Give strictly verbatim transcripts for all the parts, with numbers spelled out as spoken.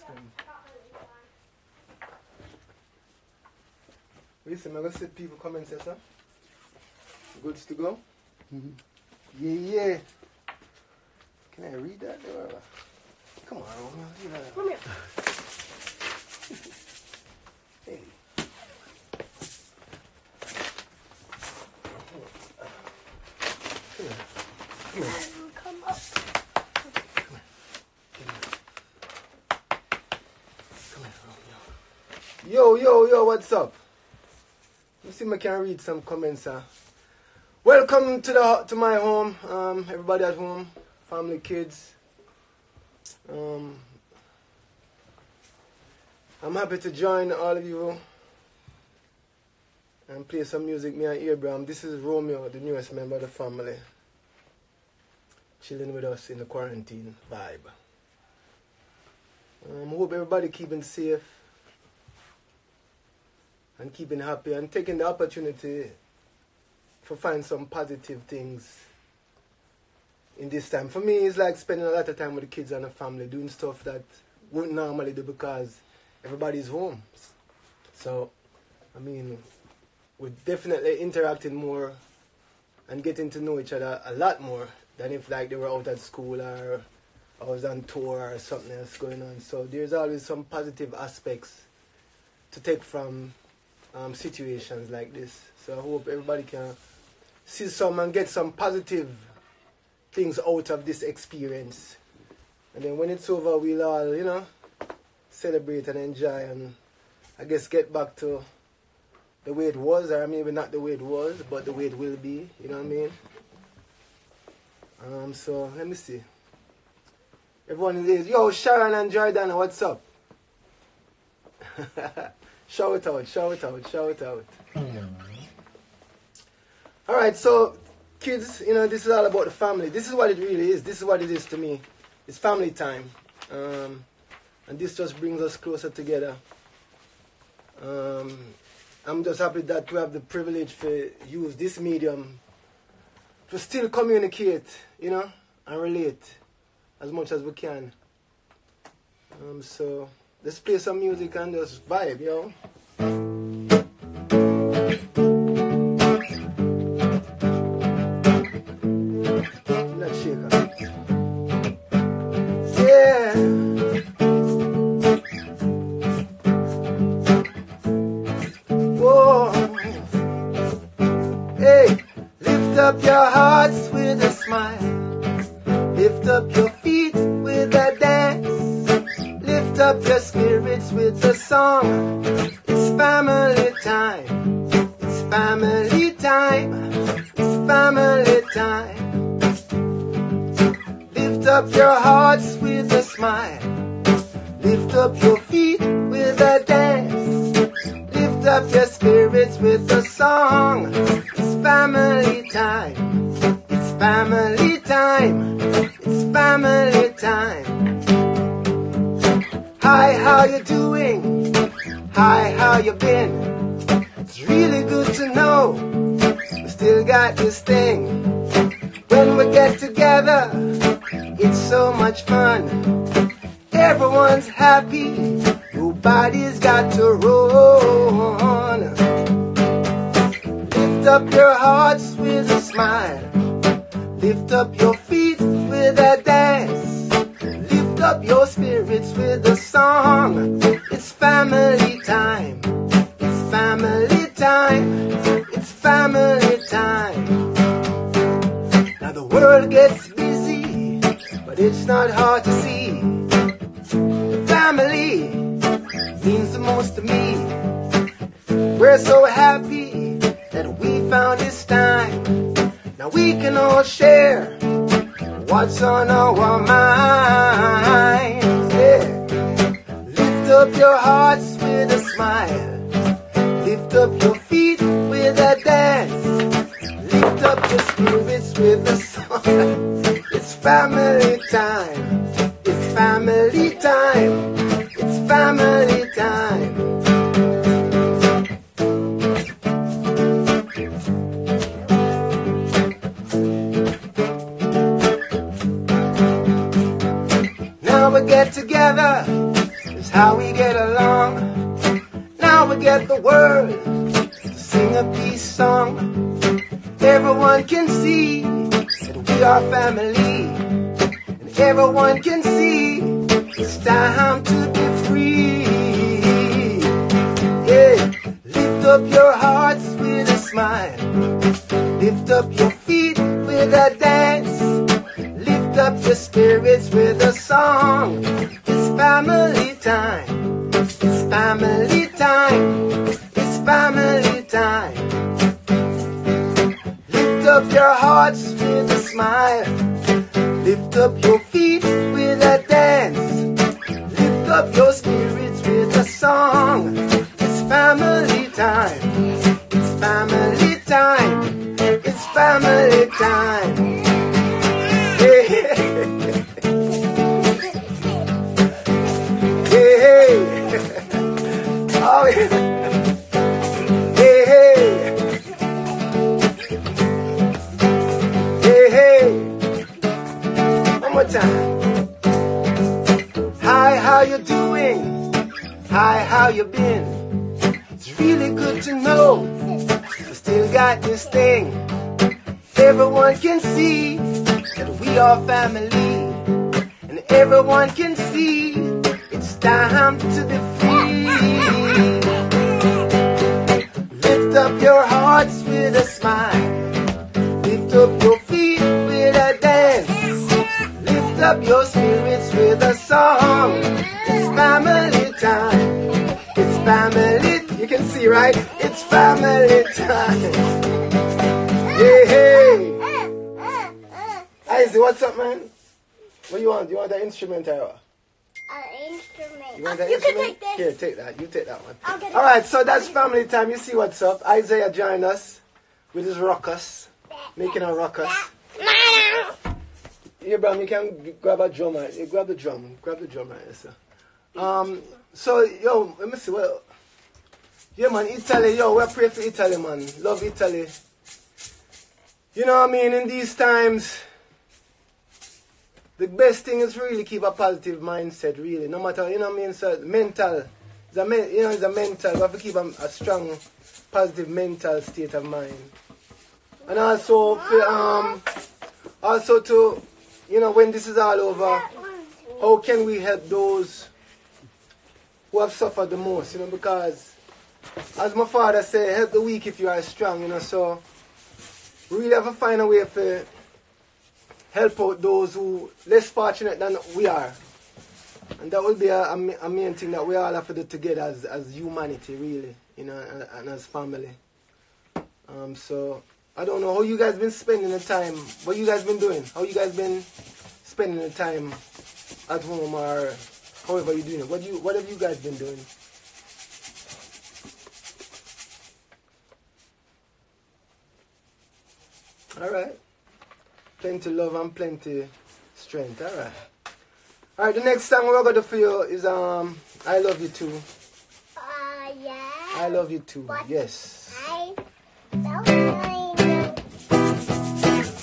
thing. Listen, I'm going to see people come and say, sir. Goods to go? Mm-hmm. Yeah, yeah. Can I read that? Come on, Romeo. Come here. Hey. Come here. Come here. Come up. Come here. Come here. Come here, Romeo. Yo, yo, yo, what's up? Let's see if I can read some comments, sir. Welcome to the to my home, um, everybody at home, family, kids. Um, I'm happy to join all of you and play some music, me and Abraham. This is Romeo, the newest member of the family, chilling with us in the quarantine vibe. I um, hope everybody keeping safe and keeping happy and taking the opportunity to find some positive things in this time. For me, it's like spending a lot of time with the kids and the family, doing stuff that wouldn't normally do because everybody's home. So, I mean, we're definitely interacting more and getting to know each other a lot more than if like they were out at school or I was on tour or something else going on. So there's always some positive aspects to take from um, situations like this. So I hope everybody can see some and get some positive things out of this experience. And then when it's over, we'll all, you know, celebrate and enjoy and I guess get back to the way it was, or maybe not the way it was, but the way it will be, you know what I mean? Um, so, let me see. Everyone is, yo, Sharon and Jordan, what's up? Shout out, shout out, shout out. All right, so kids, you know, this is all about the family. This is what it really is. This is what it is to me. It's family time. Um, and this just brings us closer together. Um, I'm just happy that we have the privilege to use this medium to still communicate, you know, and relate as much as we can. Um, so let's play some music and just vibe, yo. It's how we get along. Now we get the word to sing a peace song. Everyone can see that we are family, and everyone can see it's time to be free. Yeah, lift up your hearts with a smile, lift up your feet with a dance, lift up your spirits with a song. It's family time, it's family time, it's family time. Lift up your hearts with a smile, lift up your feet with a dance, lift up your spirits with a song. It's family time, it's family time, it's family time. Hey, hey, hey, hey. Oh, yeah. Time. Hi, how you doing? Hi, how you been? It's really good to know we still got this thing. Everyone can see that we are family, and everyone can see it's time to be free. Lift up your hearts with a smile, lift up your feet with a dance, lift up your spirits with a song. It's family time, it's family. You can see, right? It's family time. Hey, hey. Isaiah, what's up, man? What do you want? Do you want that instrument, Tyra? An instrument. You want that uh, you instrument? You can take this. Here, take that. You take that one. I'll get All right, so that's family time. You see what's up. Isaiah joined us with his ruckus, making a ruckus. Abraham, you can grab a drum, right? Grab the drum, grab the drum, right, sir. Um, so, yo, let me see, well, yeah, man, Italy, yo, we pray for Italy, man. Love Italy. You know what I mean? In these times, the best thing is really keep a positive mindset, really. No matter, you know what I mean, sir, mental. It's a men, you know, it's a mental. We have to keep a, a strong, positive mental state of mind. And also, for, um, also to... You know, when this is all over, how can we help those who have suffered the most? You know, because as my father said, help the weak if you are strong, you know. So we really have to find a way to help out those who are less fortunate than we are. And that will be a, a main thing that we all have to do together as, as humanity, really, you know, and, and as family. Um, so... I don't know how you guys been spending the time, what you guys been doing, how you guys been spending the time at home or however you're doing it. What, do you, what have you guys been doing? All right. Plenty love and plenty strength. All right. All right, the next song we're going to do for you is um, I Love You Too. Uh, yeah. I Love You Too, what? Yes. I love you.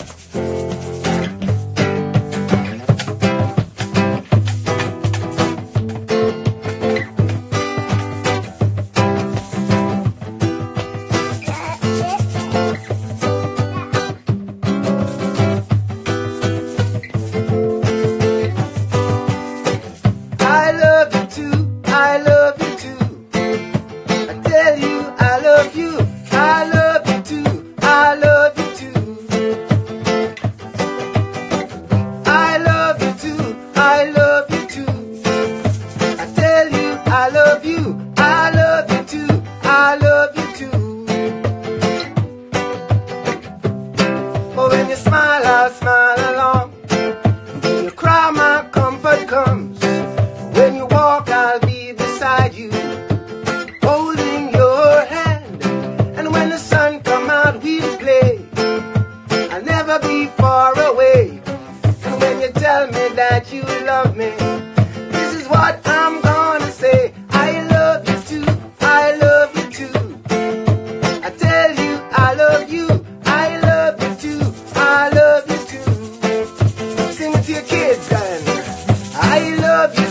I love you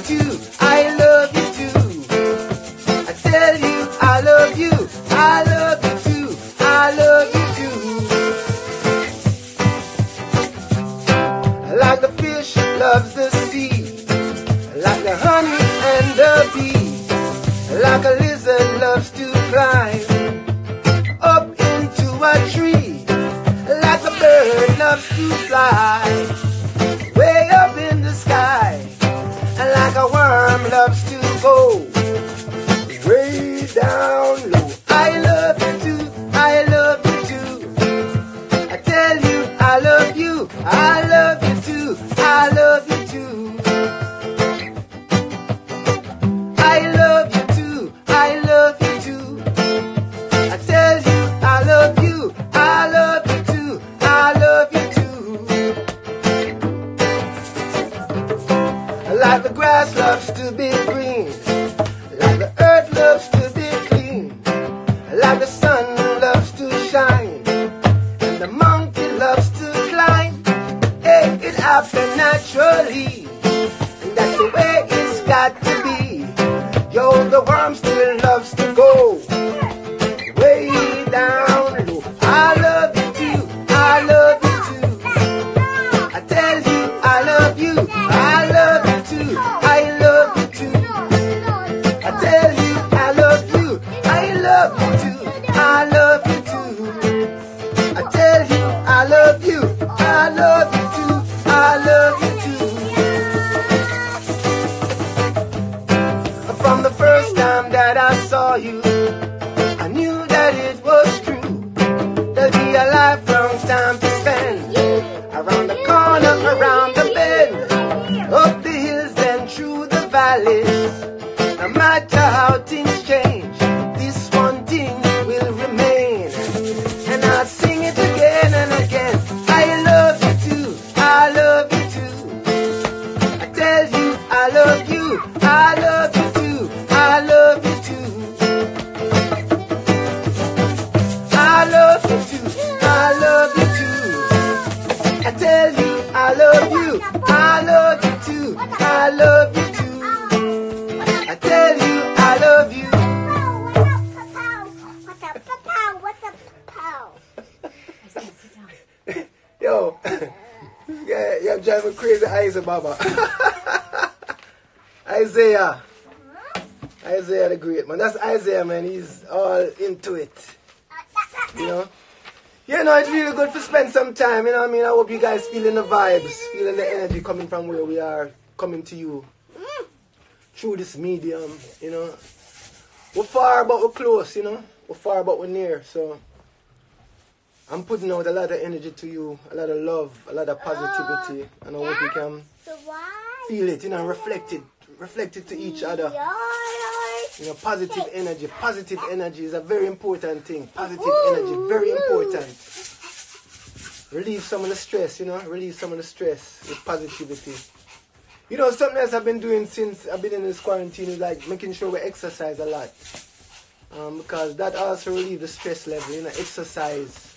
too, I love you too. bird loves to fly, way up in the sky, and like a worm loves to go, way down low. I love you too, I love you too, I tell you I love you, I love you too, I love you too. I love you too, I love you too, I tell you I love you, I love you too, I love you too. Like the grass loves to be green, like the earth loves to be clean, like the sun loves to shine, and the monkey loves to climb. Hey, it happens naturally, and that's the way it's got to be. Yo, the worm still loves to go way down low. I love you too, I love you too, I tell you I love you, I love you too, I love you too, I tell you I love you, I love you too, I love you too, I tell you I love you, I love you too, I love you too. From the first time that I saw you, I knew that it was true. There'll be a lifelong time to spend, around the corner, around the bend, up the hills and through the valleys. No matter how things change, this one thing will remain, and I'll sing it again and again. I love you too, I love you too, I tell you I love you, I love you too, I love you too. I love you too, I love you too, I tell you I love you, I love you too, I love you too, I tell you I love you. Yo, yeah, yeah, I'm driving crazy Isaiah, Baba. Isaiah, Isaiah the great man. That's Isaiah, man. He's all into it, you know. You know, it's really good to spend some time. You know what I mean? I hope you guys feeling the vibes, feeling the energy coming from where we are, coming to you through this medium. You know, we're far but we're close. You know, we're far but we're near. So I'm putting out a lot of energy to you, a lot of love, a lot of positivity, and I hope you can feel it, you know, reflect it, reflect it to each other. You know, positive energy, positive energy is a very important thing. Positive energy, very important. Relieve some of the stress, you know, relieve some of the stress with positivity. You know, something else I've been doing since I've been in this quarantine is like making sure we exercise a lot, um, because that also relieves the stress level, you know, exercise.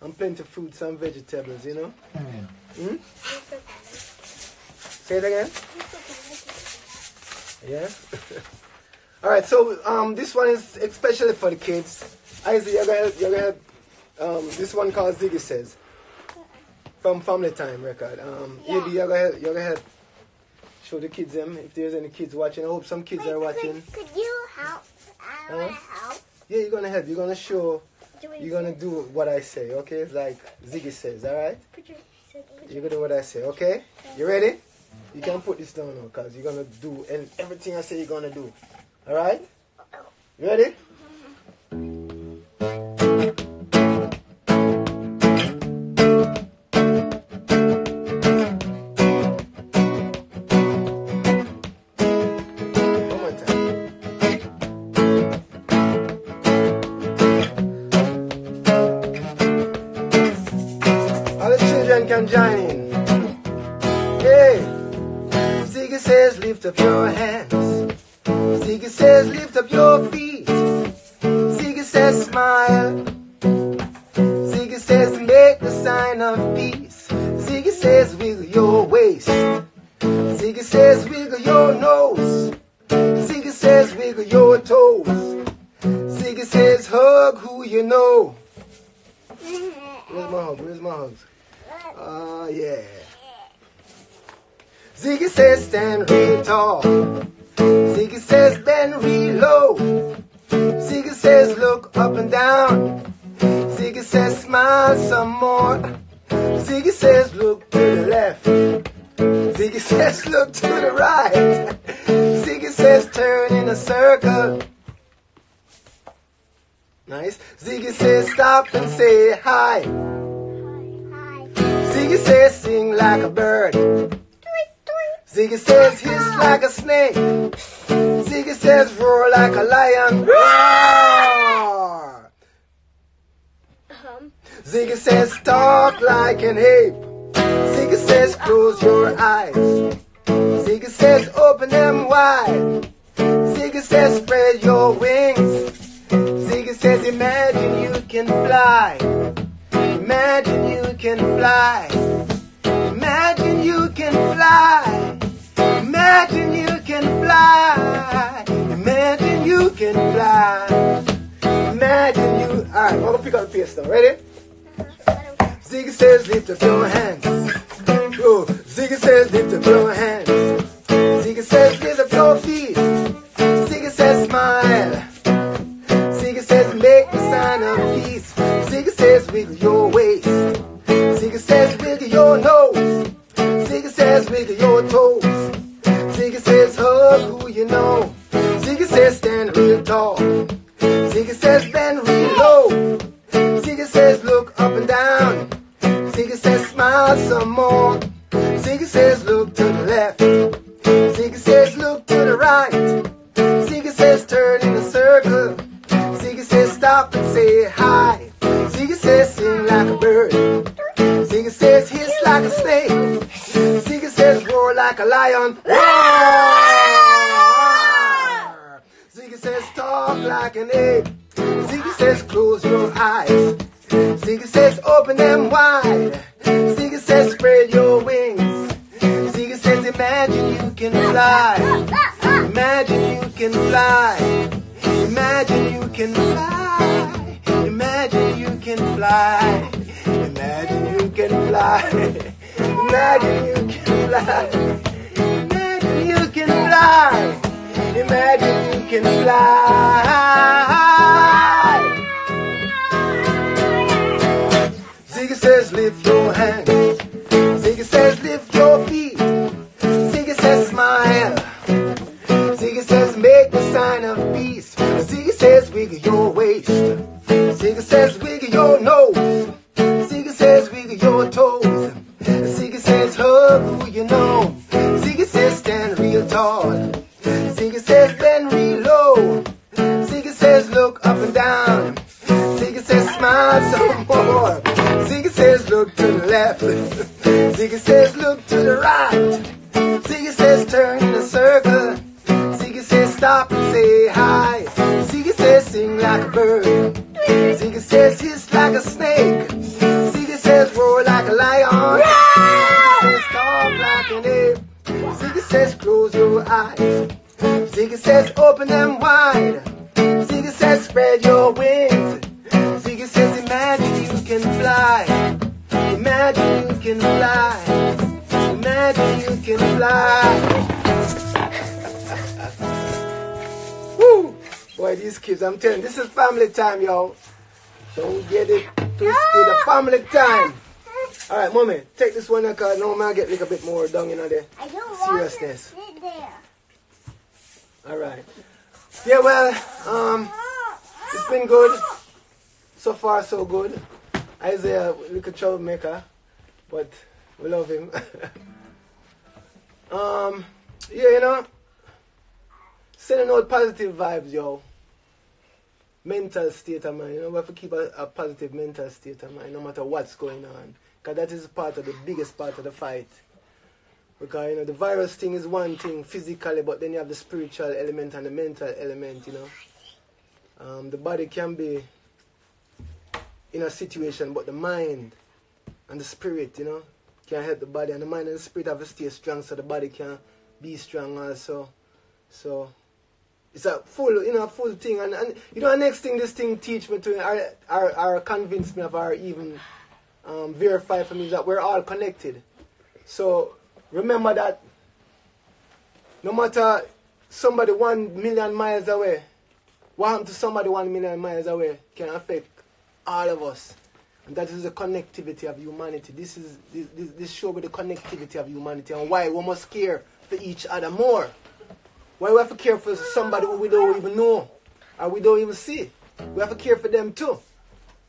And plenty of fruits and vegetables, you know? Mm. Mm? Say it again? Yeah? Alright, so um, this one is especially for the kids. Isaiah, you're gonna, you're gonna, um, this one called Ziggy Says, from Family Time record. Um, yeah. You're gonna, you're gonna show the kids them, if there's any kids watching. I hope some kids Wait, are watching. Could you help? I wanna huh? help. Yeah, you're gonna help. You're gonna show. You're going to do what I say, okay? It's like Ziggy says, all right? You're going to do what I say, okay? You ready? You can put this down now because you're going to do and everything I say you're going to do, all right? You ready? Can join in. Hey, Ziggy says, lift up your hands. Ziggy says, lift up your feet. Ziggy says, smile. Ziggy says, make the sign of peace. Ziggy says, wiggle your waist. Ziggy says, wiggle your nose. Ziggy says, wiggle your toes. Ziggy says, hug who you know. Where's my hug? Where's my hugs? Oh, uh, yeah. Ziggy says stand real tall. Ziggy says bend real low. Ziggy says look up and down. Ziggy says smile some more. Ziggy says look to the left, Ziggy says look to the right, Ziggy says turn in a circle. Nice. Ziggy says stop and say hi, hi, hi. Ziggy says sing like a bird, tweet, tweet. Ziggy says hiss like a snake, Ziggy says roar like a lion, roar. Um. Ziggy says talk like an ape, Ziggy says close your eyes, Ziggy says open them wide, Ziggy says spread your wings. Ziggy says imagine you can fly, imagine you can fly, imagine you can fly, imagine you can fly, imagine you can fly, imagine you. Alright, we're gonna pick up the piece though, ready? Ziggy says lift up your hands. Oh, Ziggy says lift up your hands. Ziggy says lift up your feet. Ziggy says smile. Ziggy says make the sign of peace. Ziggy says wiggle your waist. Ziggy says wiggle your nose. Ziggy says wiggle your toes. Ziggy says hug who you know. Ziggy says stand real tall. Ziggy says bend real low. Ziggy says look up and down. Ziggy says smile some more. Ziggy says look to the left. Ziggy says look to the right. Ziggy says turn in a circle. Ziggy says stop and say hi. Ziggy says sing like a bird. Ziggy says hiss like a snake. Ziggy says roar like a lion. Roar! Ziggy says talk like an ape. Ziggy says close your eyes. Ziggy says open them wide. Ziggy says spread your wings. Ziggy says imagine you can fly. Imagine you can fly. Imagine you can fly, imagine you can fly, imagine you can fly, imagine you can fly, imagine you can fly, imagine you can fly. Ziggy says lift your hands, Ziggy says lift your feet, Ziggy says smile, Ziggy says make the sign of peace. Ziggy says wiggle your waist, Ziggy says wiggle your nose, Ziggy says wiggle your toes, Ziggy says hug who you know, Ziggy says stand real tall, Ziggy says bend real low, Ziggy says look up and down, Ziggy says smile some more, Ziggy says look to the left, Ziggy says look to the right, Ziggy says turn in a circle, Ziggy says stop and say hi. Ziggy says sing like a bird. Ziggy says hiss like a snake. Ziggy says roar like a lion. Ziggy says talk like an ape. Ziggy says close your eyes. Ziggy says open them wide. Ziggy says spread your wings. Ziggy says imagine you can fly. Imagine you can fly. Imagine you can fly. Woo! Boy, these kids, I'm telling you, this is family time, y'all. Don't get it twisted. A family time. All right, mommy, take this one now, because no man get like a bit more dung in there. I don't want to sit there. All right. Yeah, well, um, it's been good. So far, so good. Isaiah, look at troublemaker, but we love him. um, yeah, you know. Sending out positive vibes, yo. Mental state of mind. You know, we have to keep a, a positive mental state of mind no matter what's going on. Because that is part of the biggest part of the fight. Because, you know, the virus thing is one thing physically, but then you have the spiritual element and the mental element, you know. Um, the body can be in a situation, but the mind and the spirit, you know, can help the body. And the mind and the spirit have to stay strong so the body can be strong also. So... it's a full, you know, a full thing. And, and you know, the next thing this thing teach me to, or, or, or convince me of, or even um, verify for me, is that we're all connected. So remember that no matter somebody one million miles away, what happened to somebody one million miles away can affect all of us. And that is the connectivity of humanity. This is this, this, this show with the connectivity of humanity and why we must care for each other more. Why we have to care for somebody who we don't even know or we don't even see. We have to care for them too.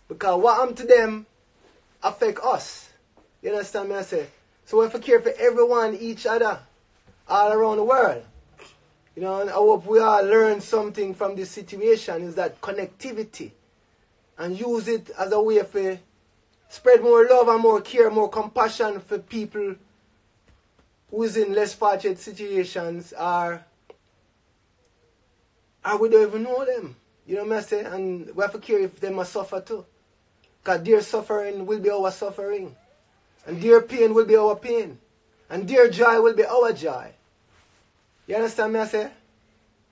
Because what happened to them affect us. You understand me? I say? So we have to care for everyone, each other, all around the world. You know, and I hope we all learn something from this situation, is that connectivity. And use it as a way for spread more love and more care, more compassion for people who is in less fortunate situations, or, or we don't even know them. You know what I'm saying? And we have to care if they must suffer too. Because their suffering will be our suffering. And their pain will be our pain. And their joy will be our joy. You understand me? I say?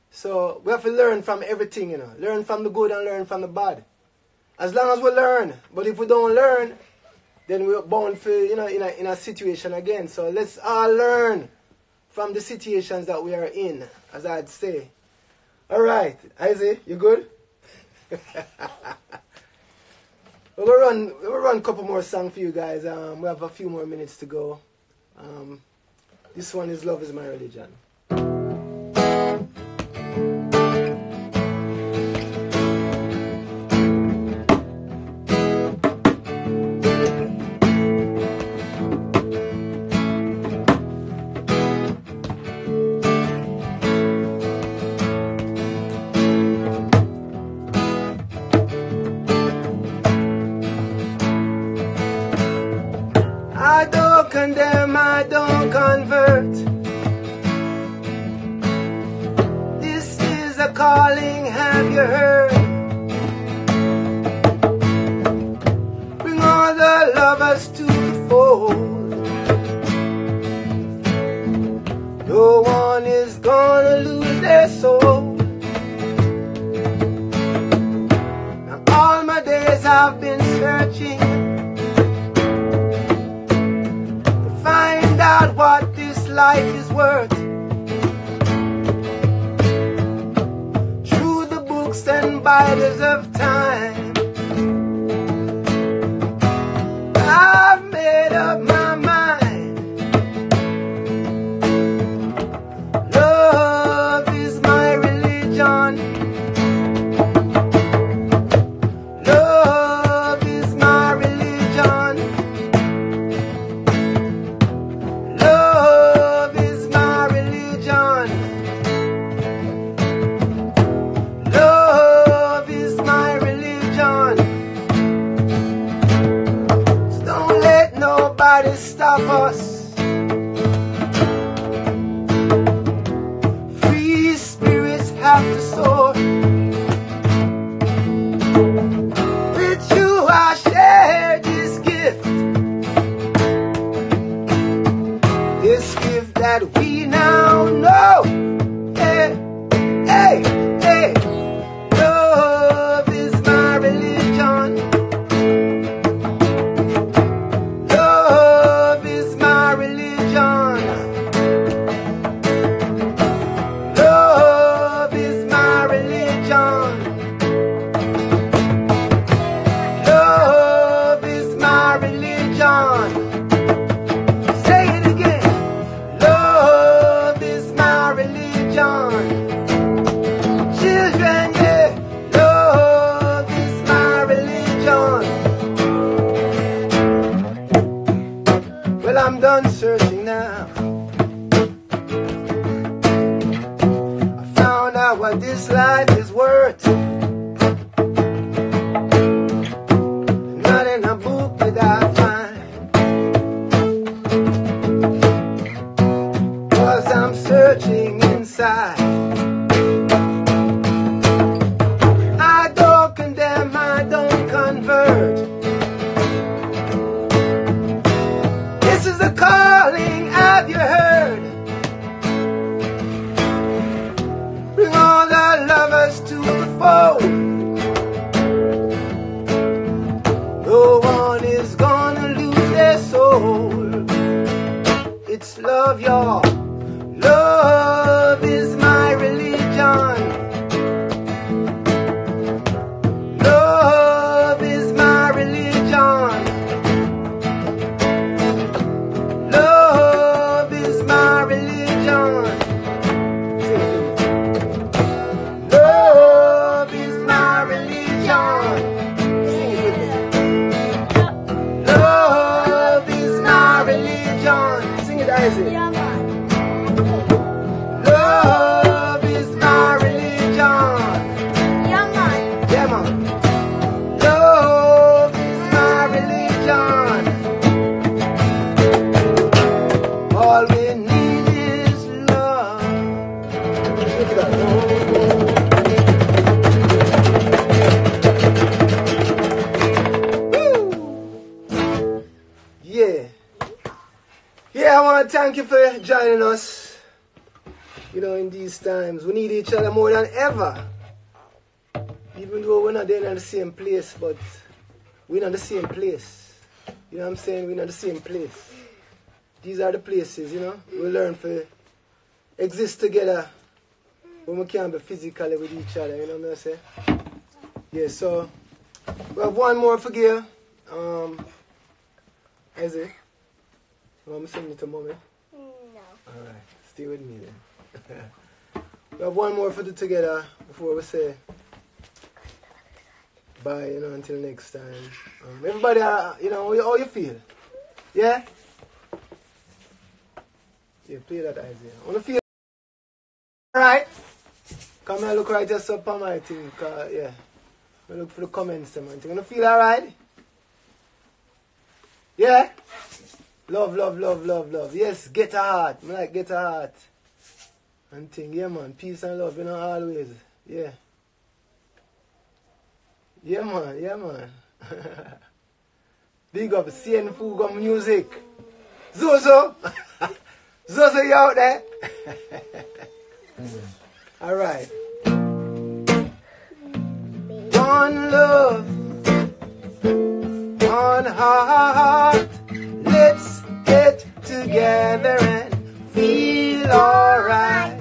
So we have to learn from everything, you know. Learn from the good and learn from the bad. As long as we learn. But if we don't learn, then we're bound for, you know, in a, in a situation again. So let's all learn from the situations that we are in, as I'd say. All right, Isaiah, you good? We'll run, we'll run a couple more songs for you guys. Um, we have a few more minutes to go. Um, this one is Love Is My Religion. Love is my religion. is it? Love is my religion. Yeah, man. Yeah, man. Love is my religion. All we need is love. Look at that. Woo! Yeah. Yeah, I want to thank you for joining us. You know, in these times, we need each other more than ever. Even though we're not there in the same place, but we're not the same place. You know what I'm saying? We're not the same place. These are the places, you know, we learn to exist together when we can be physically with each other, you know what I'm saying? Yeah, so we have one more for you. Um, is it? You want me to sing it to mommy? No. Alright, stay with me then. We have one more for the together before we say bye, you know, until next time. Um, everybody, uh, you know, how you feel? Yeah? Yeah, play that, Isaiah. Wanna feel? Alright? Come and look right just up on my thing. Cause, yeah. I look for the comments and everything. Wanna feel alright? Yeah? Love, love, love, love, love. Yes, get a heart. I like get a heart. And thing, yeah, man. Peace and love, you know, always. Yeah. Yeah, man. Yeah, man. Big up, C N Fuga Music. Zozo. Zozo, you out there? All right. One love. One heart. Let's get together and feel alright.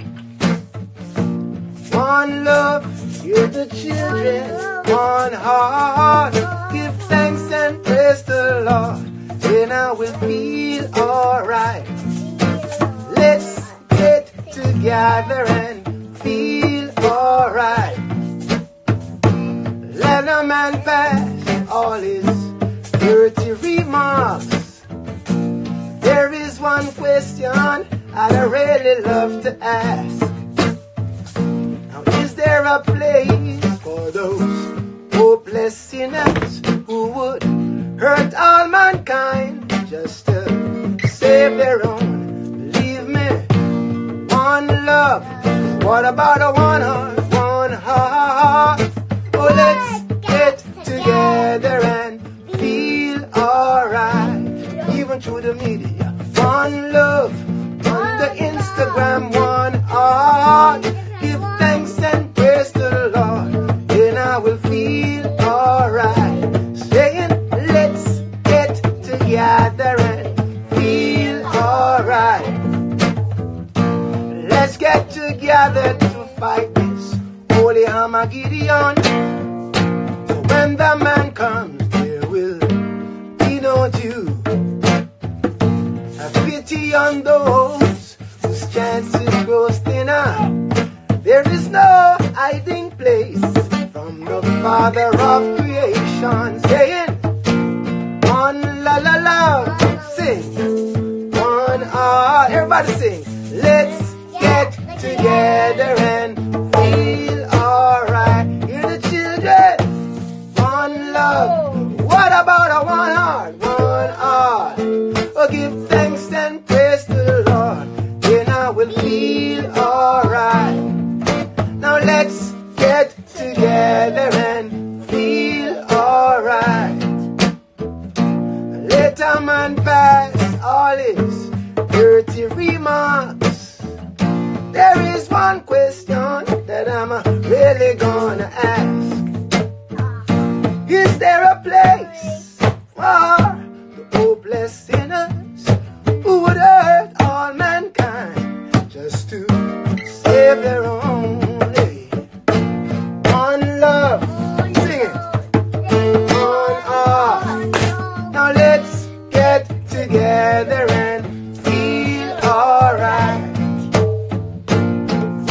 One love, give the children one heart. Give thanks and praise the Lord, then I will feel alright. Let's get together and feel alright. Let a man pass all his dirty remarks. There is one question I'd really love to ask. Now, is there a place for those hopeless sinners who would hurt all mankind just to save their own? Believe me, one love. What about a one heart, one heart? Oh, let's get together and feel alright. Even through the media, one love, on the Instagram, one heart. Give thanks and praise to the Lord, then I will feel alright. Saying, let's get together and feel alright. Let's get together to fight this holy Armageddon. So when the man comes, there will be no Jew. Have pity on those whose chances grow thinner. There is no hiding place from the Father of creation. Saying, one la la la, sing, one heart, everybody sing. Let's get together and feel alright. Hear the children, one love. What about a one heart, one heart? Oh, give thanks and praise to the Lord, then I will feel alright. Now let's get together and feel alright. Let a man pass all his dirty remarks. There is one question that I'm really gonna ask. Is there a place for hopeless sinners who would hurt all mankind just to save their own? One love, sing it. One heart. Now let's get together and feel alright.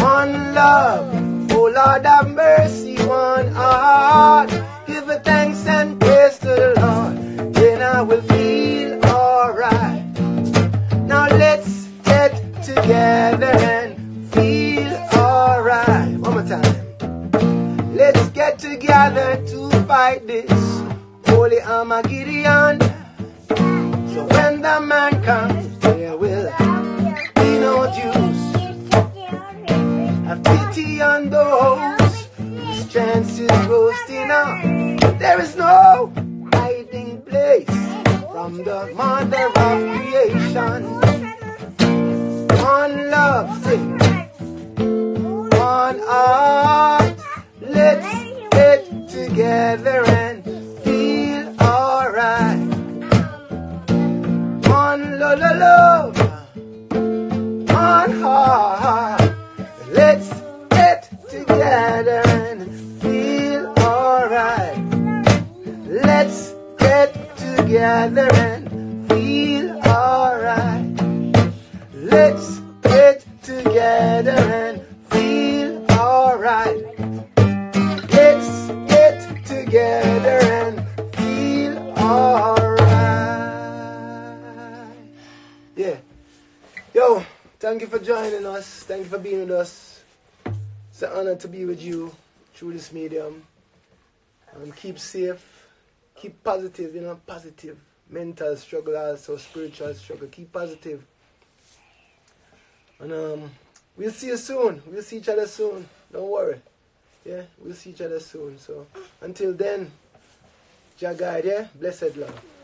One love, oh Lord have mercy. One heart, give a thanks and praise to the Lord. I will feel alright. Now let's together and feel alright. One more time. Let's get together to fight this holy Armageddon. So when the man comes, there will be no Jews. Have pity on those whose chances roasting up. There is no hiding place from the mother of creation. One love, sing. One heart. Let's get together and feel alright. One love, love, one heart. Let's get together and feel alright. Let's get together and feel alright. Let's get together and feel alright. Let's get together and feel alright. Yeah. Yo, thank you for joining us. Thank you for being with us. It's an honor to be with you through this medium. Um, keep safe. Keep positive, you know, positive. Mental struggle, also spiritual struggle. Keep positive. And um, we'll see you soon. We'll see each other soon. Don't worry. Yeah, we'll see each other soon. So until then, Jah guide, yeah? Blessed love.